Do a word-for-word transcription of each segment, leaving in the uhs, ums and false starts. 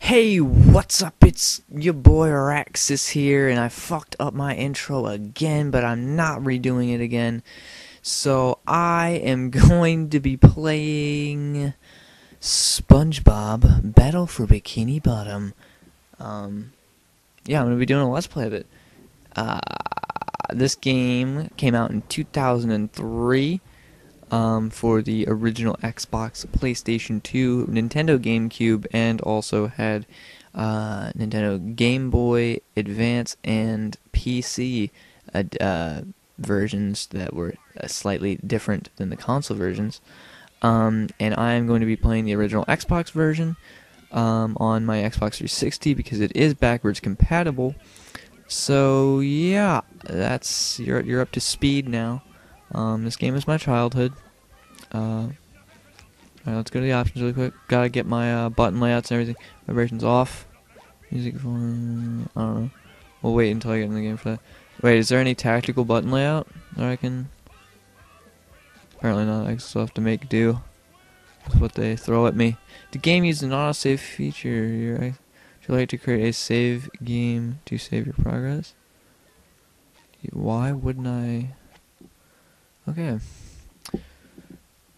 Hey, what's up? It's your boy Raxuss here, and I fucked up my intro again, but I'm not redoing it again. So I am going to be playing SpongeBob Battle for Bikini Bottom. Um, yeah, I'm going to be doing a Let's Play of it. Uh, this game came out in two thousand three um, for the original Xbox, PlayStation two, Nintendo GameCube, and also had uh, Nintendo Game Boy Advance and P C uh, uh, versions that were uh, slightly different than the console versions. Um, and I'm going to be playing the original Xbox version um, on my Xbox three sixty because it is backwards compatible. So yeah, that's you're you're up to speed now. Um, this game is my childhood. Uh, Alright, let's go to the options really quick. Gotta get my uh, button layouts and everything. Vibrations off. Music volume. I don't know. We'll wait until I get in the game for that. Wait, is there any tactical button layout that I can? Apparently not, I still have to make do with what they throw at me. The game uses an autosave feature. You're, would you like to create a save game to save your progress? Why wouldn't I? Okay.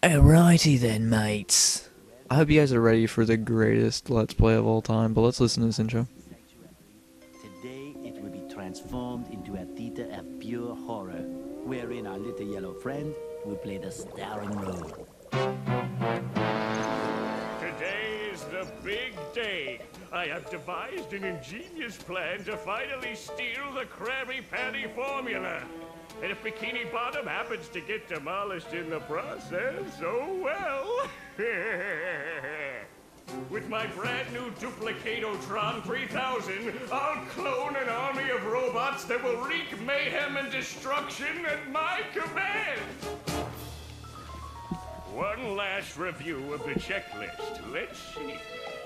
Alrighty then, mates. I hope you guys are ready for the greatest Let's Play of all time, but let's listen to this intro. Today it will be transformed into a theater of pure horror, wherein our little yellow friend we play the starring role. Today is the big day. I have devised an ingenious plan to finally steal the Krabby Patty formula. And if Bikini Bottom happens to get demolished in the process, oh well. With my brand new Duplicatotron three thousand, I'll clone an army of robots that will wreak mayhem and destruction at my command. One last review of the checklist. Let's see.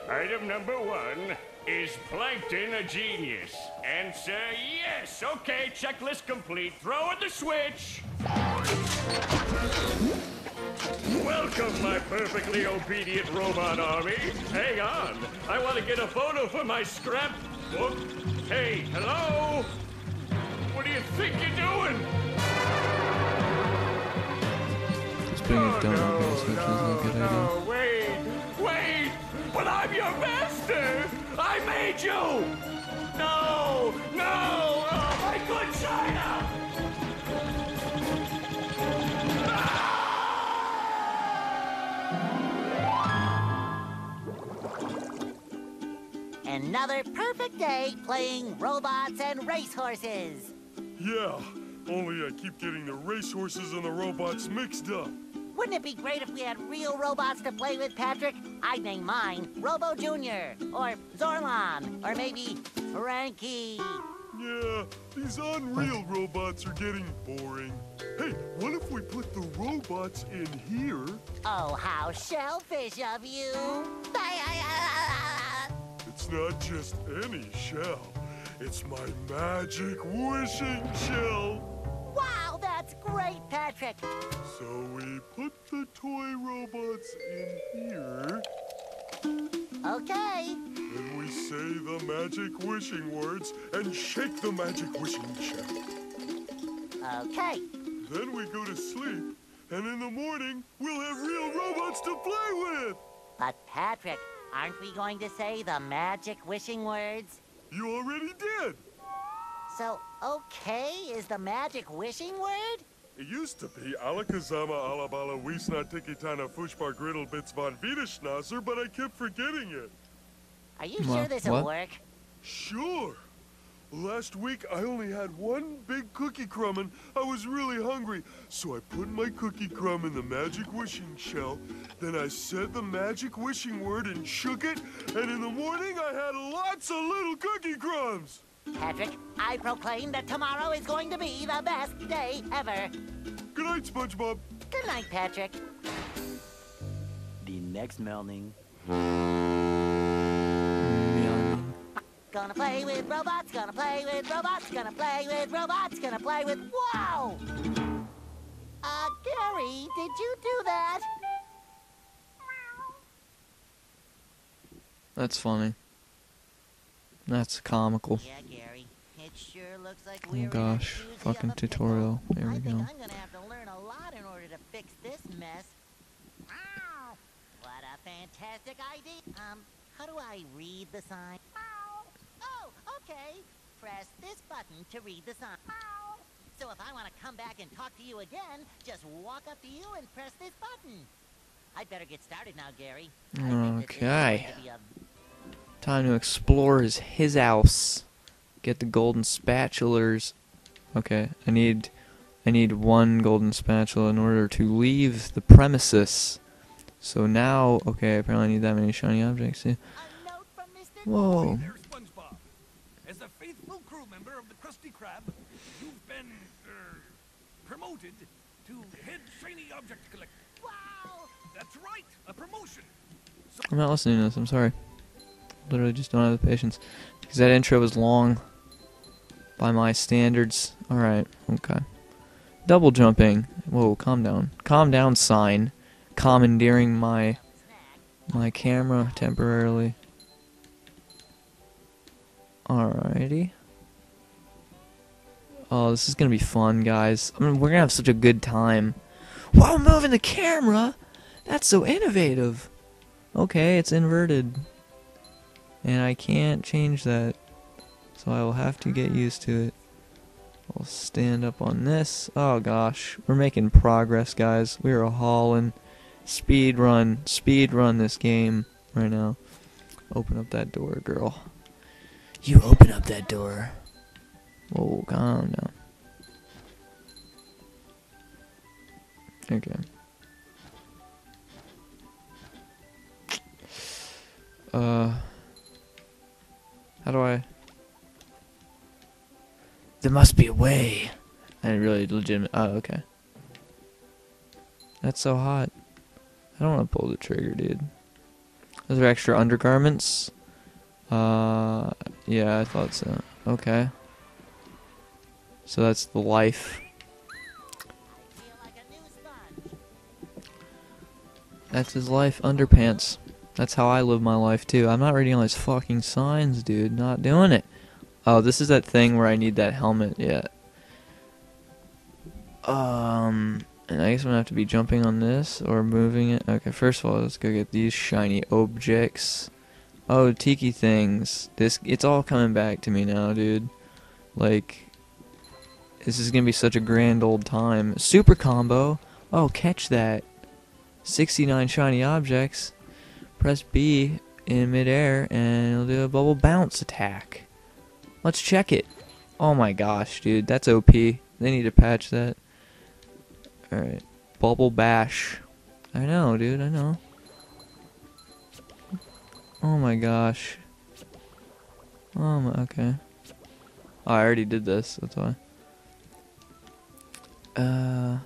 Item number one, is Plankton a genius? Answer, yes. Okay, checklist complete. Throw in the switch. Welcome, my perfectly obedient robot army. Hang on. I want to get a photo for my scrapbook. Hey, hello? What do you think you're doing? Oh, no, no, no, no, wait, wait, but I'm your master! I made you! No, no, oh, my good China! Another perfect day playing robots and racehorses. Yeah, only I keep getting the racehorses and the robots mixed up. Wouldn't it be great if we had real robots to play with, Patrick? I'd name mine Robo Junior, or Zorlon, or maybe Frankie. Yeah, these unreal robots are getting boring. Hey, what if we put the robots in here? Oh, how shellfish of you. It's not just any shell. It's my magic wishing shell. Wow, that's great, Patrick! So we put the toy robots in here. Okay. Then we say the magic wishing words and shake the magic wishing shell. Okay. Then we go to sleep, and in the morning, we'll have real robots to play with! But Patrick, aren't we going to say the magic wishing words? You already did! So, okay is the magic wishing word? It used to be Alakazama Alabala Wiesna Tikitana Fushbar Griddle Bits von Wiederschnauzer, but I kept forgetting it. Are you what? sure this'll what? work? Sure. Last week I only had one big cookie crumb and I was really hungry, so I put my cookie crumb in the magic wishing shell, then I said the magic wishing word and shook it, and in the morning I had lots of little cookie crumbs! Patrick, I proclaim that tomorrow is going to be the best day ever. Good night, SpongeBob. Good night, Patrick. The next morning. gonna play with robots, gonna play with robots, gonna play with robots, gonna play with... Wow! Uh, Gary, did you do that? That's funny. That's comical. Yeah, Gary. It sure looks like we're oh gosh, fucking tutorial. There we go. I think I'm gonna have to learn a lot in order to fix this mess. Wow! What a fantastic idea. Um, how do I read the sign? Oh, okay. Press this button to read the sign. So if I want to come back and talk to you again, just walk up to you and press this button. I'd better get started now, Gary. Okay. Time to explore his, his house. Get the golden spatulars. Okay, I need I need one golden spatula in order to leave the premises. So now, okay, apparently I need that many shiny objects. Yeah. A note from Mister Whoa. Hey there, SpongeBob. As a faithful crew member of the Krusty Krab, you've been er, promoted to head shiny object collector. Wow! That's right, a promotion. So I'm not listening to this. I'm sorry. Literally just don't have the patience because that intro was long by my standards. All right, okay. Double jumping. Whoa, calm down. Calm down, sign. Commandeering my my camera temporarily. Alrighty. Oh, this is gonna be fun, guys. I mean, we're gonna have such a good time. While moving the camera, that's so innovative. Okay, it's inverted, and I can't change that, so I will have to get used to it. I'll stand up on this. Oh gosh, we're making progress, guys. We are hauling. Speed run, speed run this game right now. Open up that door, girl. You open up that door. Whoa, calm down. Okay. Uh, how do I? There must be a way. I really legitimate. Oh, okay. That's so hot. I don't want to pull the trigger, dude. Those are extra undergarments. Uh, yeah, I thought so. Okay. So that's the life. That's his life, underpants. That's how I live my life, too. I'm not reading all these fucking signs, dude. Not doing it. Oh, this is that thing where I need that helmet. Yeah. Um... And I guess I'm gonna have to be jumping on this or moving it. Okay, first of all, let's go get these shiny objects. Oh, tiki things. This it's all coming back to me now, dude. Like, this is gonna be such a grand old time. Super combo. Oh, catch that. sixty-nine shiny objects. Press B in midair, and it'll do a bubble bounce attack. Let's check it. Oh my gosh, dude, that's O P. They need to patch that. Alright, bubble bash. I know, dude, I know. Oh my gosh. Oh my, okay. Oh, I already did this, that's why. Uh.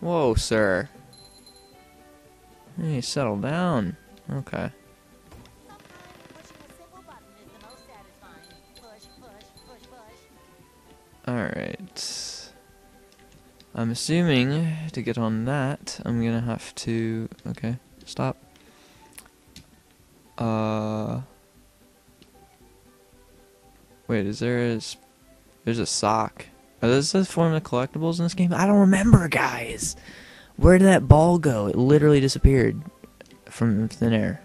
Whoa, sir. Hey, settle down. Okay. Alright, I'm assuming to get on that, I'm gonna have to, okay, stop. Uh, wait, is there a, there's a sock. Are those the form of collectibles in this game? I don't remember, guys! Where did that ball go? It literally disappeared from thin air.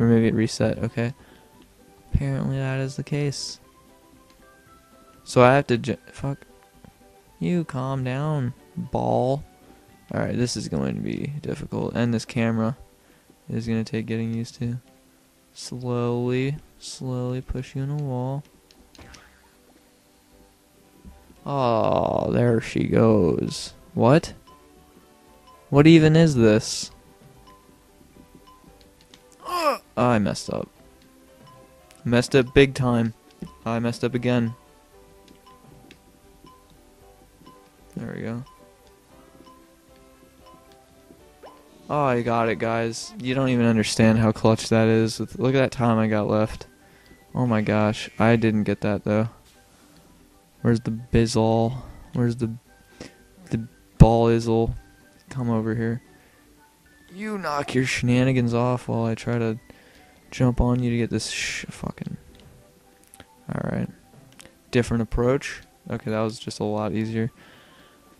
Or maybe it reset, okay. Apparently that is the case. So I have to j- fuck. You calm down, ball. Alright, this is going to be difficult. And this camera is going to take getting used to. Slowly, slowly push you in a wall. Oh, there she goes. What? What even is this? Oh, I messed up. Messed up big time. I messed up again. There we go. Oh, I got it, guys. You don't even understand how clutch that is. Look at that time I got left. Oh my gosh. I didn't get that, though. Where's the bizzle? Where's the the ball izzle? Come over here. You knock your shenanigans off while I try to jump on you to get this sh fucking... Alright. Different approach. Okay, that was just a lot easier.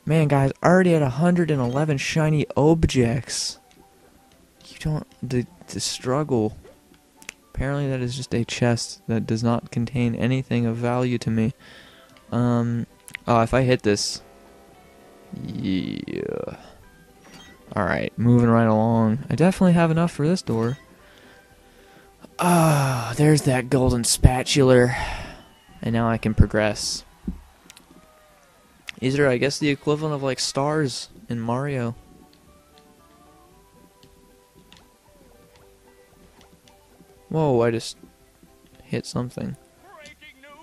Man, guys, already at one hundred eleven shiny objects. You don't... The, the struggle. Apparently that is just a chest that does not contain anything of value to me. Um... Oh, if I hit this... Yeah... Alright, moving right along. I definitely have enough for this door. Ah, oh, there's that golden spatula. And now I can progress. These are, I guess, the equivalent of, like, stars in Mario. Whoa, I just hit something.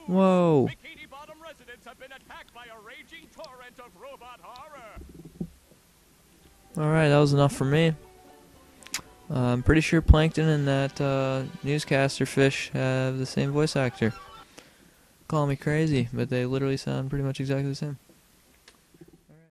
Whoa! Bikini Bottom residents have been attacked by a raging torrent of robot horror. Alright, that was enough for me. Uh, I'm pretty sure Plankton and that uh, newscaster fish have the same voice actor. Call me crazy, but they literally sound pretty much exactly the same.